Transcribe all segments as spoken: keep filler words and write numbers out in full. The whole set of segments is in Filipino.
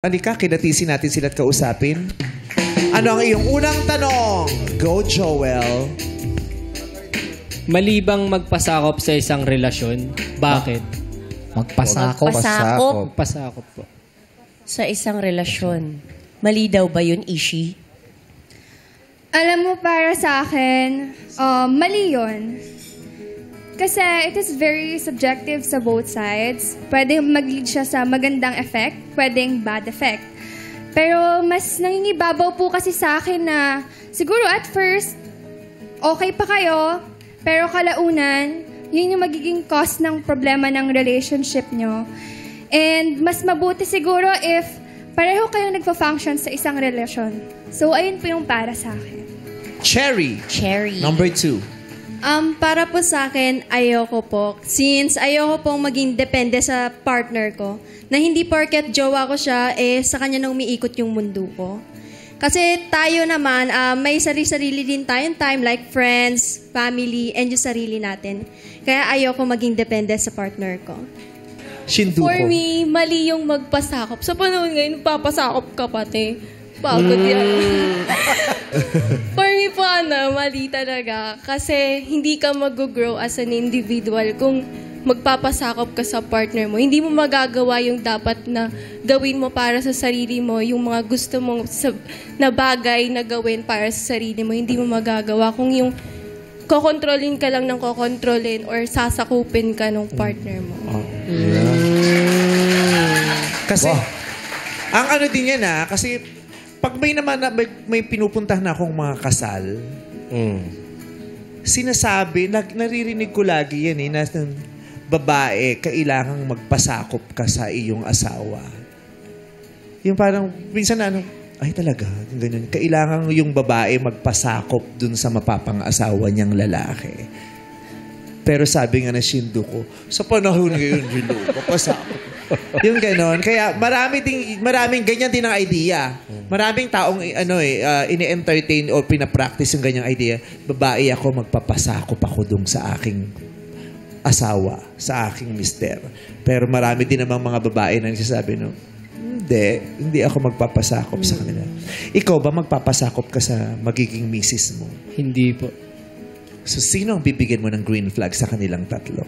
Halika, kinatisin natin sila at kausapin. Ano ang iyong unang tanong? Go, Joel. Mali bang magpasakop sa isang relasyon? Bakit? Magpasakop? Magpasakop? Magpasakop po. Sa isang relasyon. Mali daw ba yun, Ishi? Alam mo, para sa akin, um, mali yun. Kasi it is very subjective sa both sides. Pwedeng mag-lead siya sa magandang effect, pwedeng bad effect. Pero mas nangingibabaw po kasi sa akin na siguro at first, okay pa kayo, pero kalaunan, yun yung magiging cause ng problema ng relationship nyo. And mas mabuti siguro if pareho kayong nagpa-function sa isang relasyon. So ayun po yung para sa akin. Cherry. Cherry. Number two. Um, para po sa akin, ayoko po. Since ayoko pong maging depende sa partner ko, na hindi porket jowa ko siya, eh sa kanya na umiikot yung mundo ko. Kasi tayo naman, uh, may sarili-sarili din tayong time, like friends, family, and yung sarili natin. Kaya ayoko maging depende sa partner ko. Shinduko. For me, mali yung magpasakop. Sa panahon ngayon, papasakop ka pati. Pagod yan. For me po, ano, mali talaga. Kasi hindi ka mag-grow as an individual kung magpapasakop ka sa partner mo. Hindi mo magagawa yung dapat na gawin mo para sa sarili mo, yung mga gusto mong na bagay na gawin para sa sarili mo. Hindi mo magagawa kung yung kokontrolin ka lang ng kokontrolin or sasakupin ka ng partner mo. Oh. Yeah. Kasi, wow. Ang ano din yan ah, kasi pag may naman na, may, may pinupuntahan na akong mga kasal, mm. sinasabi, nag, naririnig ko lagi yan eh, na babae, kailangang magpasakop ka sa iyong asawa. Yung parang, minsan ano, ay talaga, ganyan. Kailangan yung babae magpasakop dun sa mapapang-asawa niyang lalaki. Pero sabi nga na Shinduko, sa panahon ngayon, Shinduko, pasakop. Yung gano'n. Kaya marami ding, maraming ganyan din ang idea. Maraming taong ano eh, uh, ini-entertain o pinapractice yung ganyang idea. Babae ako, magpapasakop ako dun sa aking asawa, sa aking mister. Pero marami din namang mga babae na nagsasabi, no, hindi, hindi ako magpapasakop sa kanila. Ikaw ba magpapasakop ka sa magiging misis mo? Hindi po. So, sino ang bibigyan mo ng green flag sa kanilang tatlo?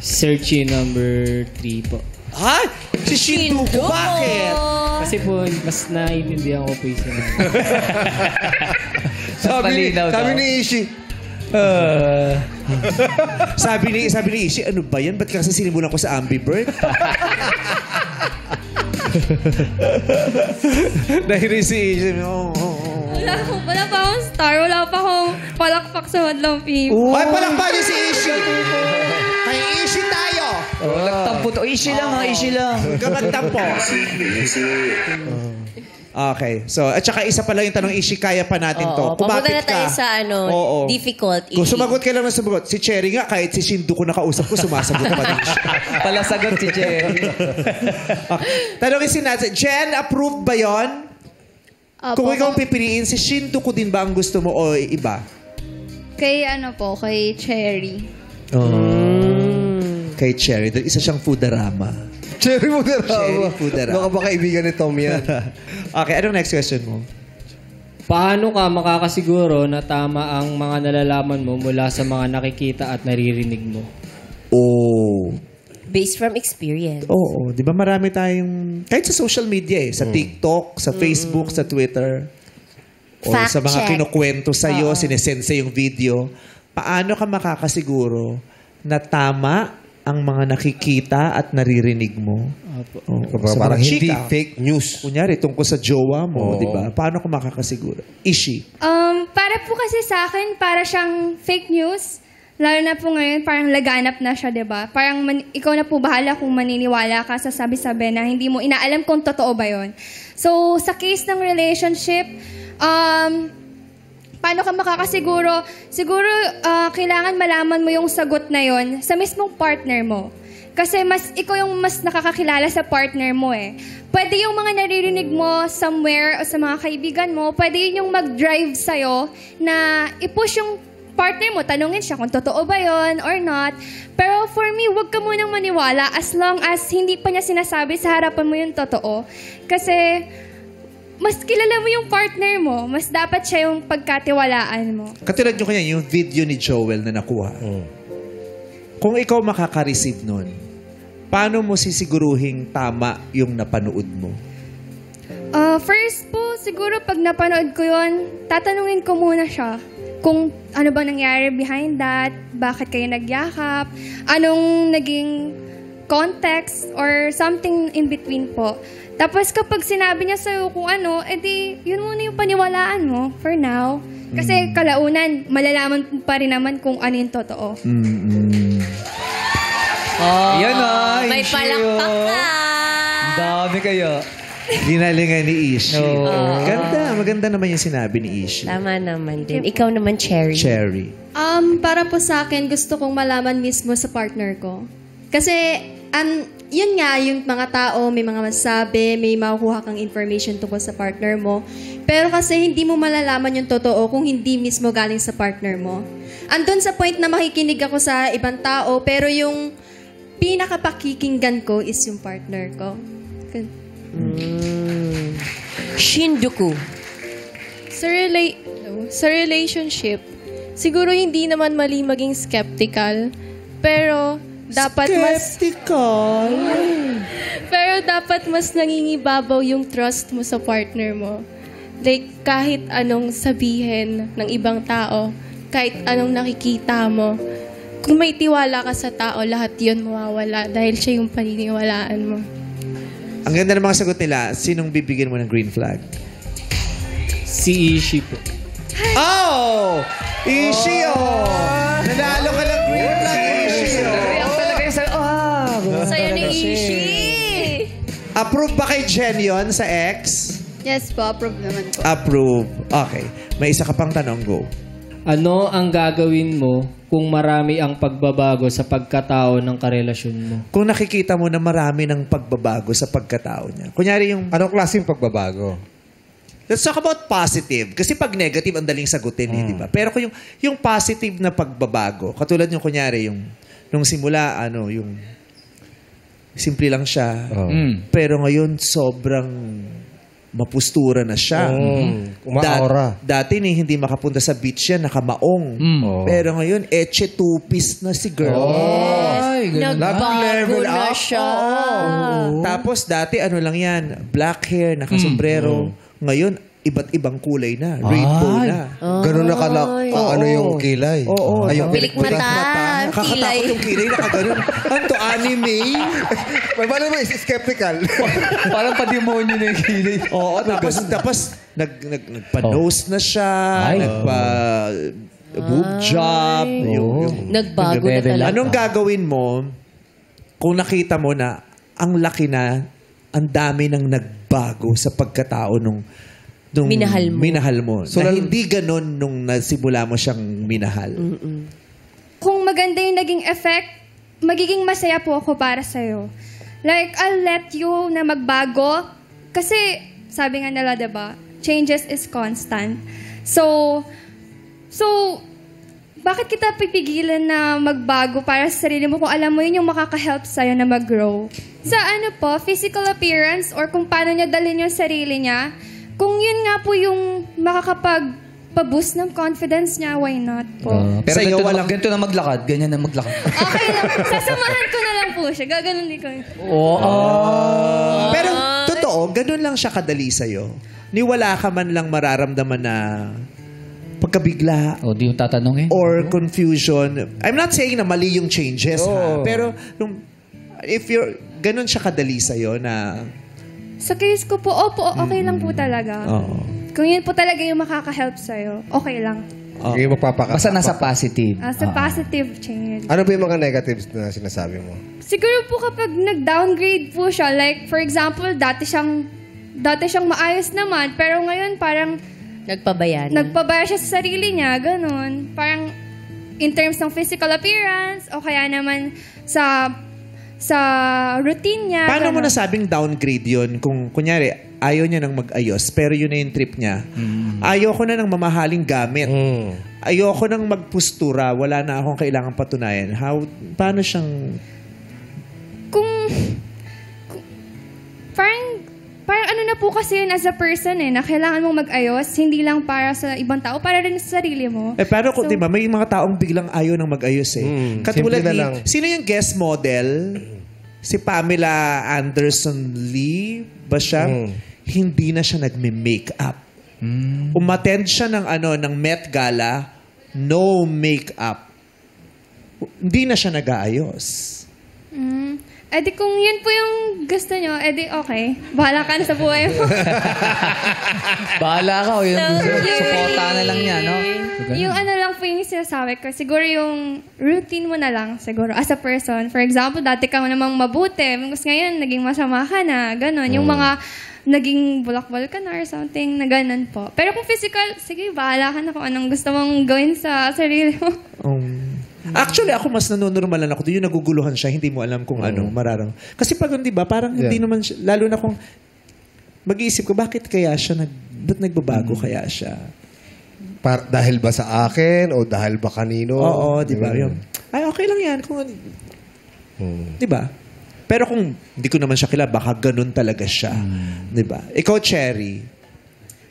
Searchy number three po. Ha? Si Shinduko, bakit? Kasi po, mas naiintindihan ko po yung sinabi. Sabi, ni, sabi ni Ishi, uh, sabi, ni, sabi ni Ishi, ano ba yan? Ba't kasi sinimulan ko sa ambivert? Dahil si Ishi, oh, oh, oh. Wala, wala pa akong star, wala pa akong palakpak sa madlang people. Ay, palakpak niyo si Ishi! May Ishi tayo! Oh, oh. Nagtampo to. Ishi lang, oh. Ha? Ishi lang. Nagtampo. Okay. So, at saka isa pa lang yung tanong, Ishi, kaya pa natin oh, to. Oh. Pumunta na tayo sa ano, oh, oh. difficult. Kung sumagot ka lang na sumagot. Si Cherry nga, kahit si Shinduko nakausap ko, sumasagot pa din siya. Palasagot si Cherry. Okay. Tanongin si Nats, Jen, approved ba yun? Uh, Kung ikaw pipiliin, si Shinduko din ba ang gusto mo o iba? Kay ano po, kay Cherry. Oh. Kay Cherry. Isa siyang foodarama. Cherry foodarama. Baka ba kaibigan ni Tom yan? Okay, anong next question mo? Paano ka makakasiguro na tama ang mga nalalaman mo mula sa mga nakikita at naririnig mo? Oh. Based from experience. Oo. Oh, oh. Di ba marami tayong... Kahit sa social media eh. Sa mm. TikTok, sa Facebook, mm. sa Twitter. O fact sa mga check. Kinukwento sa'yo, sinesense yung video. Paano ka makakasiguro na tama ang mga nakikita at naririnig mo. Oh, so, parang hindi fake news. Kunyari, tungkol sa jowa mo, oh. di ba? Paano ka makakasiguro? Ishi? Um, para po kasi sa akin, para siyang fake news. Lalo na po ngayon, parang laganap na siya, di ba? Parang man, ikaw na po bahala kung maniniwala ka sa sabi-sabi na hindi mo inaalam kung totoo ba yun. So, sa case ng relationship, um... paano ka makakasiguro? Siguro, uh, kailangan malaman mo yung sagot na yon sa mismong partner mo. Kasi mas ikaw yung mas nakakakilala sa partner mo eh. Pwede yung mga naririnig mo somewhere o sa mga kaibigan mo, pwede yun yung mag-drive sa'yo na i-push yung partner mo, tanungin siya kung totoo ba yon or not. Pero for me, huwag ka munang maniwala as long as hindi pa niya sinasabi sa harapan mo yung totoo. Kasi mas kilala mo yung partner mo, mas dapat siya yung pagkatiwalaan mo. Katulad nyo kanya, yung video ni Joel na nakuha. Mm. Kung ikaw makaka-receive nun, paano mo sisiguruhin tama yung napanood mo? Uh, first po, siguro pag napanood ko yun, tatanungin ko muna siya. Kung ano bang nangyari behind that, bakit kayo nagyakap, anong naging context or something in between po. Tapos kapag sinabi niya sa'yo kung ano, edi yun muna yung paniwalaan mo for now. Kasi mm. kalaunan, malalaman pa rin naman kung ano yung totoo. Mm-hmm. Oh, yan na, may palakpak na. Ang dami kayo. Ginalingan ni Ishi. No. Oh. Ganda. Maganda naman yung sinabi ni Ishi. Tama naman din. Ikaw naman, Cherry. Cherry. Um, para po sa akin, gusto kong malaman mismo sa partner ko. Kasi, um, yun nga, yung mga tao, may mga masabi, may makukuha kang information tungkol sa partner mo. Pero kasi hindi mo malalaman yung totoo kung hindi mismo galing sa partner mo. Andun sa point na makikinig ako sa ibang tao, pero yung pinakapakikinggan ko is yung partner ko. Mm. Shinduko. Sa, rela no, sa relationship, siguro hindi naman mali maging skeptical, pero dapat skeptical. mas... pero dapat mas nangingibabaw yung trust mo sa partner mo. Like, kahit anong sabihin ng ibang tao, kahit anong nakikita mo, kung may tiwala ka sa tao, lahat yun mawawala dahil siya yung paniniwalaan mo. Ang ganda ng mga sagot nila. Sinong bibigyan mo ng green flag? Si Ishi po. Oh! Ishi, oh! Nanalo ka ng green flag, Ishi, oh! Ang talaga yung sayo. Oh! Sayo ni Ishi! Approve ba kay Jen yun sa ex? Yes po, approve naman po. Approve. Okay. May isa ka pang tanong, go. Ano ang gagawin mo kung marami ang pagbabago sa pagkatao ng karelasyon mo? Kung nakikita mo na marami ng pagbabago sa pagkatao niya. Kunyari yung... Anong klaseng pagbabago? Let's talk about positive. Kasi pag negative, ang daling sagutin, mm. eh, di ba? Pero kung yung, yung positive na pagbabago, katulad yung kunyari yung... Nung simula, ano, yung... Simple lang siya. Oh. Mm. Pero ngayon, sobrang... mapustura na siya. Mm. Umaora. Dat, dati ni hindi makapunta sa beach yan, nakamaong. Mm. Oh. Pero ngayon, eche two-piece na si girl. Oh. Yes. Nagbago na siya. Oh. Tapos dati, ano lang yan, black hair, nakasombrero. Mm. Ngayon, iba't ibang kulay na. Rainbow Ay. na. Oh. Ganun na kalak. Oh. Ano yung kilay? Oh, oh. Ay, yung pilik mata. mata. Nakakatakot yung kilay. Nakaganon. Anto, anime. Paano naman, is skeptical. Parang pademonyo na yung kilay. Oo, tapos, tapos nag, nag, nagpa-nose oh. na siya. Ay. Nagpa-boob job. Yung, yung, Nagbago yung, na talaga. Anong gagawin mo kung nakita mo na ang laki na, ang dami ng nagbago sa pagkatao nung Nung minahal mo. Minahal mo. So, na hindi ganun nung nasimula mo siyang minahal. Mm-mm. Kung maganda yung naging effect, magiging masaya po ako para sa'yo. Like, I'll let you na magbago. Kasi, sabi nga nila, diba? Changes is constant. So, so, bakit kita pipigilan na magbago para sa sarili mo kung alam mo yun yung makakahelp sa'yo na mag-grow? Sa ano po, physical appearance or kung paano niya dalhin yung sarili niya, kung yun nga po yung makakapag-boost ng confidence niya, why not po? Uh, pero ganito, walang... na, ganito na maglakad, ganyan na maglakad. Okay lang. Sasamahan ko na lang po siya. Gaganon din ko. Oo. Oh, oh. Pero totoo, ganun lang siya kadali sa'yo. Niwala ka man lang mararamdaman na pagkabigla. O, oh, di yung tatanong eh. Or confusion. I'm not saying na mali yung changes, oh. ha? Pero nung, if you're, ganun siya kadali sa'yo na... Sa case ko po, opo, okay lang po talaga. Oh. Kung yun po talaga yung makaka-help sa'yo, okay lang. Oh. Okay, magpapaka. Basta nasa positive. Uh, sa uh -huh. positive change. Ano ba yung mga negatives na sinasabi mo? Siguro po kapag nag-downgrade po siya, like for example, dati siyang, dati siyang maayos naman, pero ngayon parang... Nagpabaya na. Nagpabaya siya sa sarili niya, ganun. Parang in terms ng physical appearance, o kaya naman sa... sa routine niya. Paano mo nasabing downgrade yun? Kung, kunyari, ayaw niya nang mag-ayos, pero yun na yung trip niya. Mm. Ayaw ko na ng mamahaling gamit. Mm. ayoko nang magpostura, wala na akong kailangang patunayan. How, paano siyang... Kung, kung... Parang, parang ano na po kasi yun as a person eh, na kailangan mong mag-ayos, hindi lang para sa ibang tao, para rin sa sarili mo. Eh, pero so, di ba, may mga taong biglang ayaw ng mag-ayos eh. Mm, katulad ni, lang. Sino yung guest model? Si Pamela Anderson Lee ba siya? Mm. Hindi na siya nagme-makeup. Mm. Umattend siya ng, ano, ng Met Gala, no makeup. Hindi na siya nag-aayos. Mm. Eh di kung yun po yung gusto nyo, eh di okay. Bahala ka na sa buhay mo. Bahala ka o yung so, suporta na lang niya, no? So, yung ano lang po yung sinasabi ko, siguro yung routine mo na lang, siguro, as a person. For example, dati ka mo namang mabuti, mas ngayon, naging masama ka na, gano'n. Mm. Yung mga... naging bulak-bulak ka na or something na ganun po. Pero kung physical, sige, bahala ka na kung anong gusto mong gawin sa sarili mo. Um, actually, ako mas nanonormalan ako. Doon yung naguguluhan siya, hindi mo alam kung mm. ano, mararang. Kasi pag, di ba, parang yeah. hindi naman siya, lalo na kung mag-iisip ko, bakit kaya siya, nag, ba't nagbabago mm. kaya siya? Par dahil ba sa akin o dahil ba kanino? Oo, di ba? Mm. Ay, okay lang yan. Kung, mm. di ba? Pero kung hindi ko naman siya kilala, baka ganun talaga siya. Mm. Diba? Ikaw, Cherry?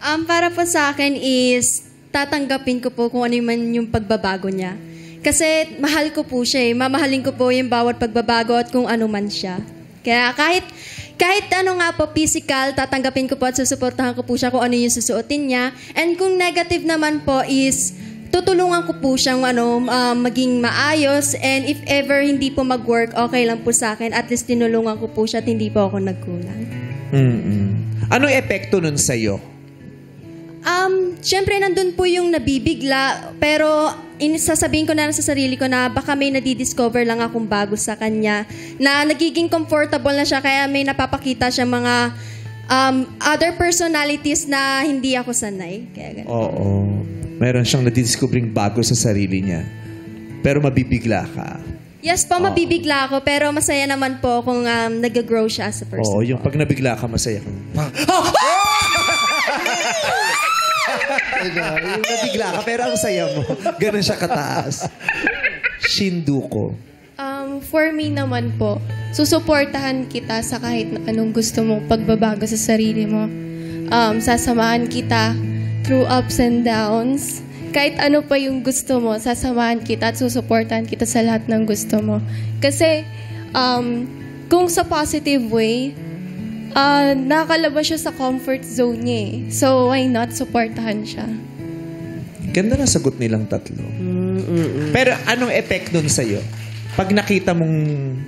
Um, para po sa akin is, tatanggapin ko po kung ano man yung pagbabago niya. Kasi mahal ko po siya eh. Mamahalin ko po yung bawat pagbabago at kung ano man siya. Kaya kahit, kahit ano nga po physical, tatanggapin ko po at susuportahan ko po siya kung ano yung susuotin niya. And kung negative naman po is... tutulungan ko po siyang ano, um, maging maayos and if ever hindi po mag-work, okay lang po sa akin. At least tinulungan ko po siya at hindi po ako nagkulang. Mm-mm. Anong epekto nun sa'yo? Um, Siyempre, nandun po yung nabibigla. Pero sasabihin ko na sa sarili ko na baka may nadidiscover lang akong bago sa kanya. Na nagiging comfortable na siya kaya may napapakita siya mga um, other personalities na hindi ako sanay. Kaya ganun. Oo. Meron siyang nadidiscovering bago sa sarili niya. Pero mabibigla ka. Yes po, oh. mabibigla ako. Pero masaya naman po kung um, nag-grow siya as a person. Oo, yung pag nabigla ka, masaya ka. Oh! Yung nabigla ka, pero ang saya mo. Ganun siya kataas. Shinduko. Um, for me naman po, susuportahan kita sa kahit na anong gusto mong pagbabago sa sarili mo. Um, sasamahan kita through ups and downs. Kahit ano pa yung gusto mo, sasamahan kita at susuportahan kita sa lahat ng gusto mo. Kasi, um, kung sa positive way, uh, nakalabas siya sa comfort zone niya eh. So, why not? Suportahan siya. Ganda na sagot nilang tatlo. Mm, mm, mm. Pero anong effect nun sa'yo? Pag nakita mong...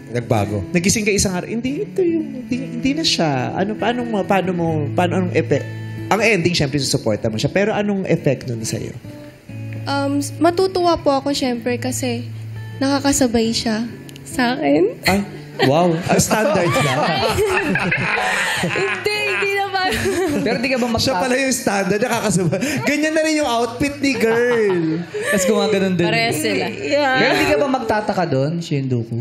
nagbago. Nagising ka isang araw, hindi, ito yung... Hindi, hindi na siya. Ano, paano mo... Paano mo... Paano anong effect... Ang ending, siyempre, susuporta mo siya. Pero anong effect nun sa'yo? Um, matutuwa po ako, siyempre, kasi nakakasabay siya sa akin. Ah, wow. Ang standard na. Hindi, hindi na ba? Pero di ka ba magpapakita? Siya pala yung standard, nakakasabay. Ganyan na rin yung outfit ni girl. Tapos gumagano'n din. Pareha sila. Yeah. Pero di ka ba magtataka doon, Shinduko?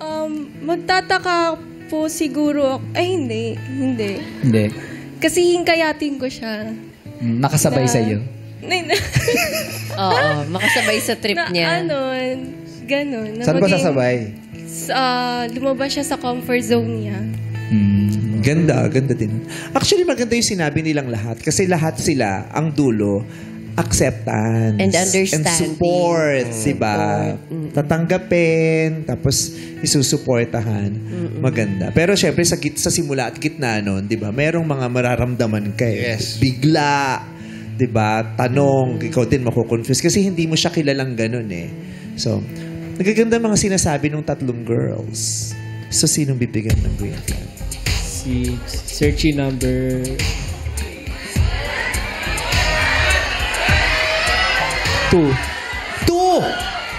Um, magtataka po siguro. Ay, hindi. Hindi. Hindi. Kasi hinkayatin ko siya. Makasabay na, sa'yo? Oo, makasabay sa trip na, niya. Ano, ganun. Na saan maging, ko sasabay? Uh, lumabas siya sa comfort zone niya. Mm, ganda, ganda din. Actually, maganda yung sinabi nilang lahat. Kasi lahat sila, ang dulo, acceptance. And understanding. And support, mm, diba? Mm, tatanggapin, tapos... isusuportahan. Mm-mm. Maganda. Pero syempre, sa, git sa simula at gitna nun, di ba, merong mga mararamdaman kayo. Yes. Bigla, di ba, tanong, mm-hmm. ikaw din makukonfuse kasi hindi mo siya kilalang ganun eh. So, nagaganda mga sinasabi ng tatlong girls. So, sinong bibigyan ng green card? Si searchy number... Two. Two!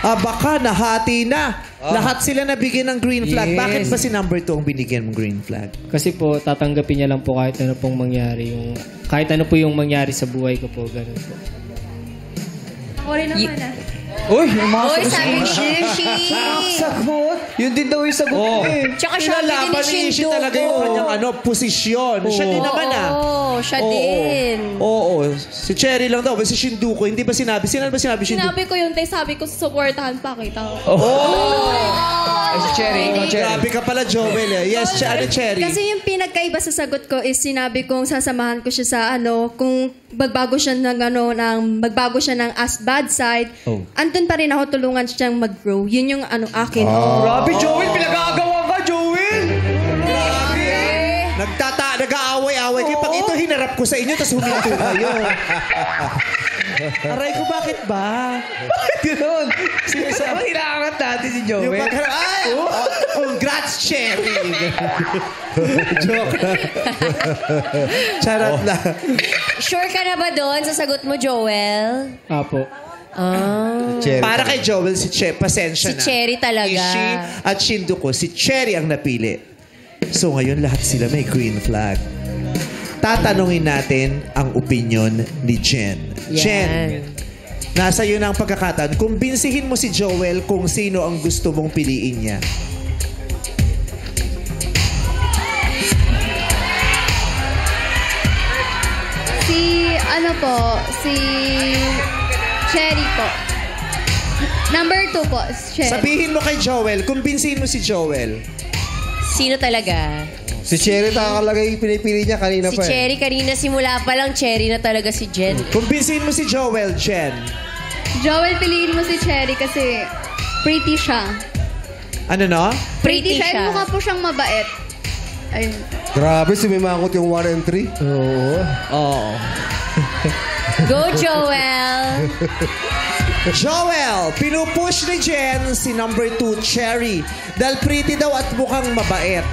Ah, baka nahati na. Oh. Lahat sila nabigyan ng green flag. Yes. Bakit ba si number two ang binigyan ng green flag? Kasi po, tatanggapin niya lang po kahit ano pong mangyari. Yung, kahit ano po yung mangyari sa buhay ko po. Ganun po. Ako rin naman ah. Uy, umasok ko siya. Uy, sabi ni Shishi. Sagot. Yun din daw yung sagot. Oh. Eh. Tsaka siya, nilalaban ni Shishi talaga yung kanyang ano, posisyon. Oh. Siya din naman ah. Oh. mo, siya oo, din. Oo, oo. Si Cherry lang daw. Si Shinduko, hindi ba sinabi? Sinabi ba sinabi Shinduko? Sinabi ko yun, tay. Sabi ko, susuportahan pa kita. Oo! Oh. Ay, si Cherry. Grabe ka pala, Joel. Eh. Yes, ano, Cherry? Kasi yung pinagkaiba sa sagot ko is sinabi kong sasamahan ko siya sa ano, kung magbago siya ng ano, ng, magbago siya ng as bad side, oh. Andun pa rin ako, tulungan siyang mag-grow. Yun yung ano, akin. Oh. Grabe, Joel. Pinag-aagawan ka, Joel! Grabe! Nagtata, nag-aaway-aaway. Kaya pag ito, hinarap ko sa inyo, tapos huminto kayo. Aray ko, bakit ba? Bakit gano'n? Saan hinaangat natin si Joel? Yung pagharap, ay! Oh, oh, congrats, Cherry! Joke. Charot oh. na. Sure ka na ba doon sa sagot mo, Joel? Apo. Ah. Si para kay Joel, si che, pasensya si na. Si Cherry talaga. Ishi at Shinduko, si Cherry ang napili. So ngayon, lahat sila may green flag. Tatanungin natin ang opinion ni Jen. Yeah. Jen, nasa yun ang pagkakataon. Kumbinsihin mo si Joel kung sino ang gusto mong piliin niya. Si, ano po, si Cherry po. Number two po, Cherry. Sabihin mo kay Joel, kumbinsihin mo si Joel. Sino talaga? Si Cherry talaga yung pinipili niya kanina si pa. Si Cherry eh. kanina simula pa lang, Cherry na talaga si Jen. Kumbinsihin mo si Joel, Jen. Joel, piliin mo si Cherry kasi pretty siya. Ano no? Pretty, pretty siya. At mukha po siyang mabait. Ayun. Grabe, sumimangot yung one and three. Oo. Oo. Go, Joel! Joel, pinupush ni Jen si number two, Cherry. Dahil pretty daw at mukhang mabait.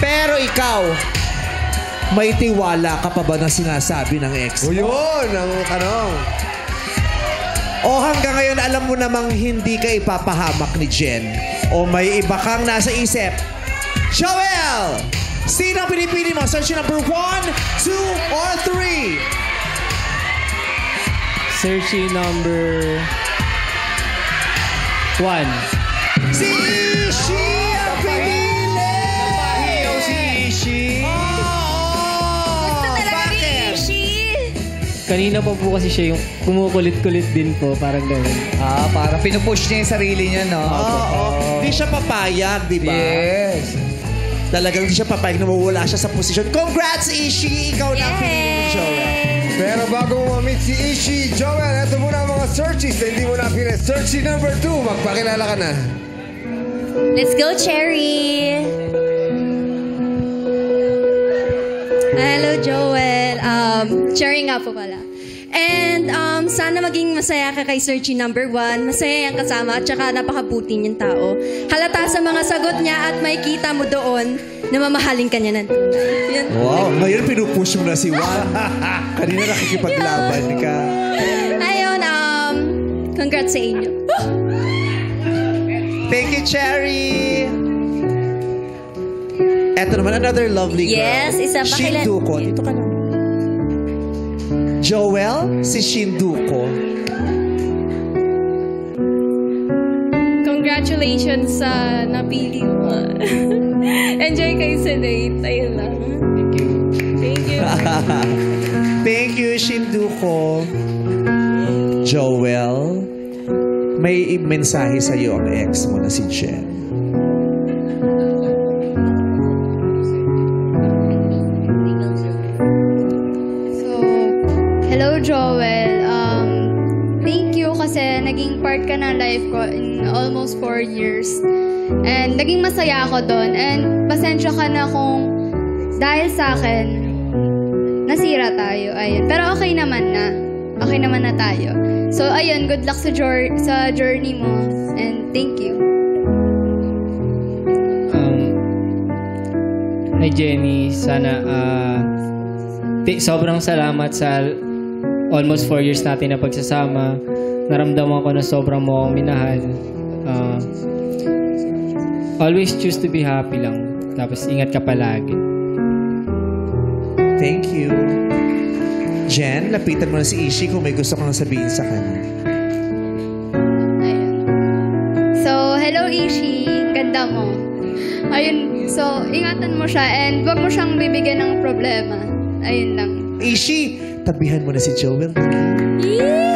Pero ikaw, may tiwala ka pa ba na sinasabi ng ex mo? O yun, ang tanong. O hanggang ngayon, alam mo namang hindi ka ipapahamak ni Jen. O may iba kang nasa isip. Joel! Sino ang pinipili mo? Search number one, two, or three? Search number one. Si Ishi ang pinipili! Kanina pa po kasi siya yung kumukulit-kulit din po, parang gano'n. Ah, parang pinupush niya yung sarili niya, no? Oo, oh, oh. Hindi siya papayag, di ba? Yes. Talagang hindi siya papayag na mawala siya sa posisyon. Congrats, Ishi! Ikaw na ang pinili ni Joel. Pero bago mo ma-meet si Ishi, Joel, ito muna ang mga searches na hindi mo na pinili. Searchy number two, magpakilala ka na. Let's go, Cherry! Hello, Joel. Um, Cherry nga po pala. And um, sana maging masaya ka kay Searchy number one. Masaya yung kasama at saka napakabuti niyang tao. Halata sa mga sagot niya at may kita mo doon na mamahalin ka niya ng yun. Wow, ngayon pinupush mo na si Wala. Kanina nakikipaglaban ka. Ayun, um, congrats sa inyo. Thank you, Cherry! Eto naman, another lovely girl. Yes, isa pa kailan. Shinduko. Dito ka lang. Joel, si Shinduko. Congratulations sa napili mo. Enjoy kayo sa date. Ayun lang. Thank you. Thank you. Thank you, Shinduko. Joel, may mensahe sa'yo ang ex mo na si Jen. Joel, um, thank you kasi naging part ka ng life ko in almost four years. And naging masaya ako doon. And pasensya ka na kung dahil sa akin, nasira tayo. Ayun. Pero okay naman na. Okay naman na tayo. So ayun, good luck sa, jour sa journey mo. And thank you. Um, hey Jenny, sana uh, sobrang salamat sa almost four years natin na pagsasama. Naramdaman ko na sobrang mo akong minahal. Uh, always choose to be happy lang. Tapos ingat ka palagi. Thank you. Jen, lapitan mo na si Ishi kung may gusto ko nang sabihin sa kanya. Ayun. So, hello Ishi. Ganda mo. Ayun. So, ingatan mo siya and huwag mo siyang bibigyan ng problema. Ayun lang. Ishi, tabihan mo na si Joel. Yeah!